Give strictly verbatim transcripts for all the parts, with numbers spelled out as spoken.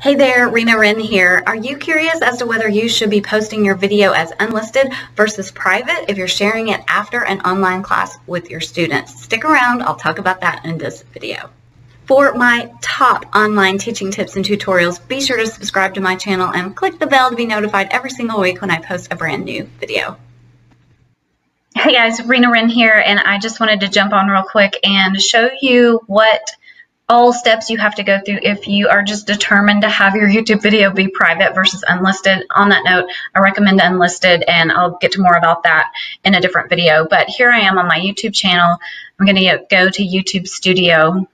Hey there, Rena Wren here. Are you curious as to whether you should be posting your video as unlisted versus private if you're sharing it after an online class with your students? Stick around, I'll talk about that in this video. For my top online teaching tips and tutorials, be sure to subscribe to my channel and click the bell to be notified every single week when I post a brand new video. Hey guys, Rena Wren here, and I just wanted to jump on real quick and show you what all steps you have to go through if you are just determined to have your YouTube video be private versus unlisted. On that note, I recommend unlisted, and I'll get to more about that in a different video. But here I am on my YouTube channel. I'm going to go to YouTube Studio,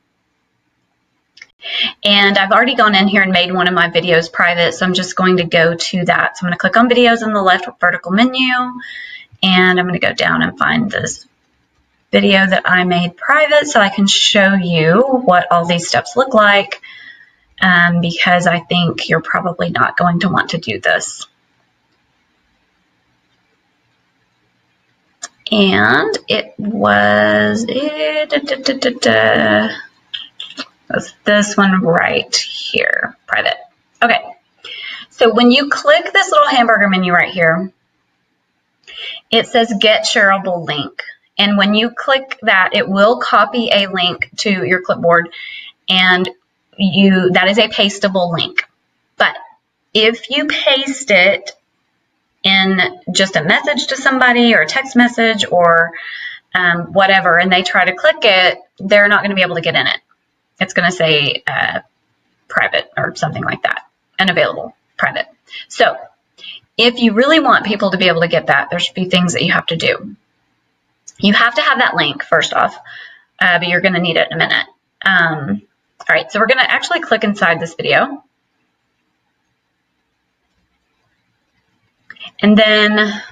and I've already gone in here and made one of my videos private, so I'm just going to go to that. So I'm going to click on videos in the left vertical menu, and I'm going to go down and find this video that I made private so I can show you what all these steps look like, um, because I think you're probably not going to want to do this. And it was, it, da, da, da, da, da. It was this one right here, private. Okay, so when you click this little hamburger menu right here, it says get shareable link. And when you click that, it will copy a link to your clipboard, and you that is a pasteable link. But if you paste it in just a message to somebody or a text message or um, whatever, and they try to click it, they're not going to be able to get in it. It's going to say uh, private or something like that, unavailable, private. So if you really want people to be able to get that, there should be things that you have to do. You have to have that link first off, uh, but you're going to need it in a minute. Um, all right, so we're going to actually click inside this video. And then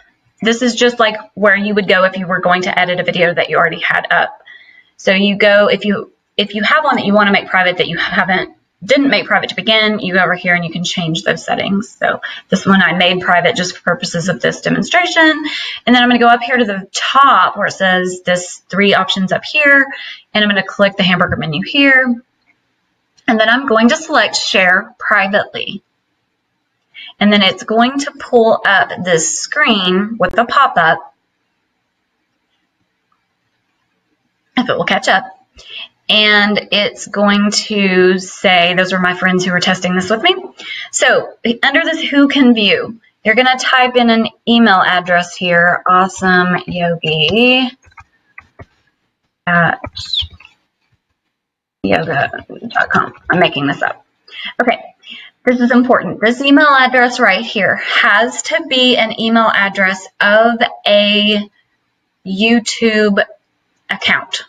this is just like where you would go if you were going to edit a video that you already had up. So you go, if you if you have one that you want to make private that you haven't didn't make private to begin, you go over here and you can change those settings. So this one I made private just for purposes of this demonstration. And then I'm going to go up here to the top where it says this three options up here, and I'm going to click the hamburger menu here. And then I'm going to select share privately. And then it's going to pull up this screen with the pop-up, if it will catch up. And it's going to say, those are my friends who were testing this with me. So under this who can view, you're going to type in an email address here, awesome yogi at yoga dot com. I'm making this up. Okay, this is important. This email address right here has to be an email address of a YouTube account,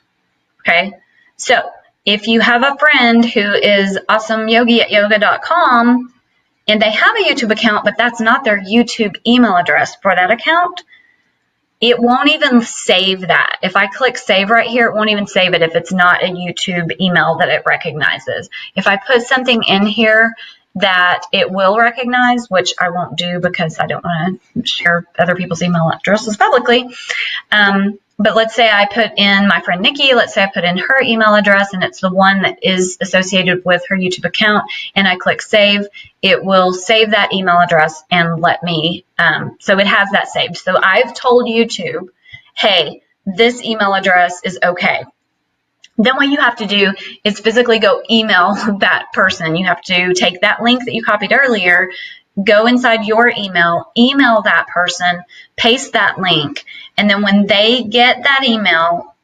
okay? So if you have a friend who is awesomeyogi at yoga dot com and they have a YouTube account, but that's not their YouTube email address for that account, it won't even save that. If I click save right here, it won't even save it if it's not a YouTube email that it recognizes. If I put something in here that it will recognize, which I won't do because I don't want to share other people's email addresses publicly, um, but let's say I put in my friend Nikki, let's say I put in her email address and it's the one that is associated with her YouTube account, and I click save, it will save that email address and let me, um, so it has that saved. So I've told YouTube, hey, this email address is okay. Then what you have to do is physically go email that person. You have to take that link that you copied earlier, go inside your email, email that person, paste that link, and then when they get that email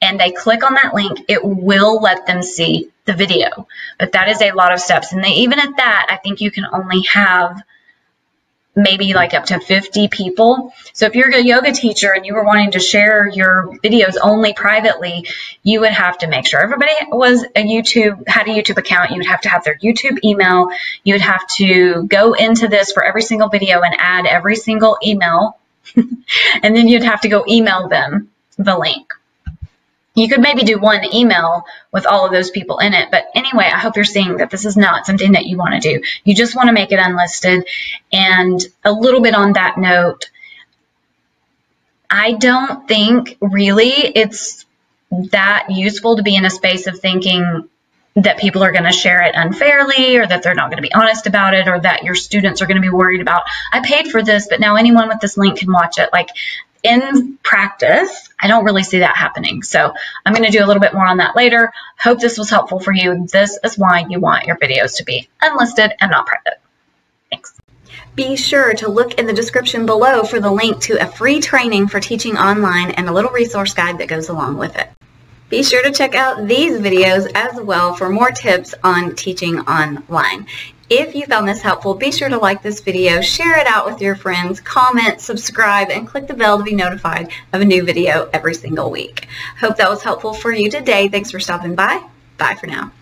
and they click on that link, it will let them see the video. But that is a lot of steps. And they, even at that, I think you can only have maybe like up to fifty people. So if you're a yoga teacher and you were wanting to share your videos only privately, you would have to make sure everybody was a YouTube, had a YouTube account. You would have to have their YouTube email. You would have to go into this for every single video and add every single email. And then you'd have to go email them the link. You could maybe do one email with all of those people in it. But anyway, I hope you're seeing that this is not something that you want to do. You just want to make it unlisted. And a little bit on that note, I don't think really it's that useful to be in a space of thinking that people are going to share it unfairly, or that they're not going to be honest about it, or that your students are going to be worried about, I paid for this, but now anyone with this link can watch it. Like, in practice, I don't really see that happening. So I'm going to do a little bit more on that later. Hope this was helpful for you. This is why you want your videos to be unlisted and not private. Thanks. Be sure to look in the description below for the link to a free training for teaching online and a little resource guide that goes along with it. Be sure to check out these videos as well for more tips on teaching online. If you found this helpful, be sure to like this video, share it out with your friends, comment, subscribe, and click the bell to be notified of a new video every single week. Hope that was helpful for you today. Thanks for stopping by. Bye for now.